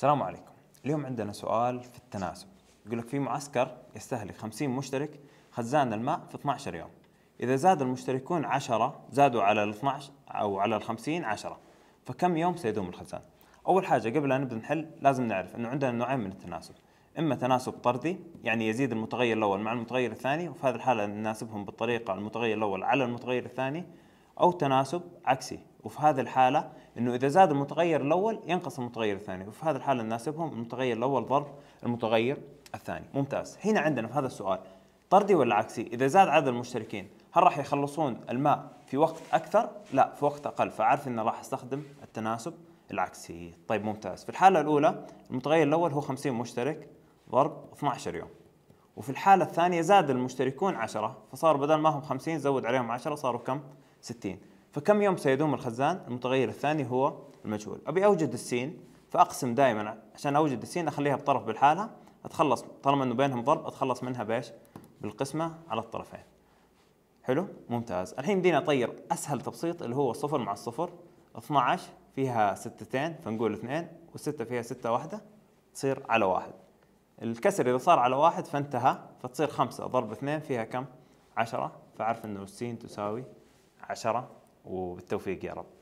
السلام عليكم. اليوم عندنا سؤال في التناسب، يقول لك في معسكر يستهلك 50 مشترك خزان الماء في 12 يوم، إذا زاد المشتركون 10 زادوا على ال 12 أو على ال 50 10، فكم يوم سيدوم الخزان؟ أول حاجة قبل أن نبدأ نحل لازم نعرف أنه عندنا نوعين من التناسب، إما تناسب طردي يعني يزيد المتغير الأول مع المتغير الثاني وفي هذه الحالة نناسبهم بالطريقة المتغير الأول على المتغير الثاني، أو تناسب عكسي وفي هذه الحالة أنه إذا زاد المتغير الأول ينقص المتغير الثاني، وفي هذه الحالة نناسبهم المتغير الأول ضرب المتغير الثاني. ممتاز. هنا عندنا في هذا السؤال طردي ولا عكسي؟ إذا زاد عدد المشتركين هل راح يخلصون الماء في وقت أكثر؟ لا، في وقت أقل، فعارف أنه راح أستخدم التناسب العكسي. طيب ممتاز. في الحالة الأولى المتغير الأول هو 50 مشترك ضرب 12 يوم، وفي الحالة الثانية زاد المشتركون 10 فصار بدل ما هم 50 زود عليهم 10 صاروا كم؟ 60. فكم يوم سيدوم الخزان؟ المتغير الثاني هو المجهول. أبي أوجد السين فأقسم دائما، عشان أوجد السين أخليها بطرف بالحالة أتخلص، طالما أنه بينهم ضرب أتخلص منها بإيش؟ بالقسمة على الطرفين. حلو؟ ممتاز. الحين بدينا أطير أسهل تبسيط اللي هو صفر مع الصفر، 12 فيها 6 فنقول 2 و6 فيها 6 1 تصير على 1، الكسر إذا صار على 1 فانتهى، فتصير 5 ضرب 2 فيها كم؟ 10، فأعرف أنه السين تساوي 10، وبالتوفيق يا رب.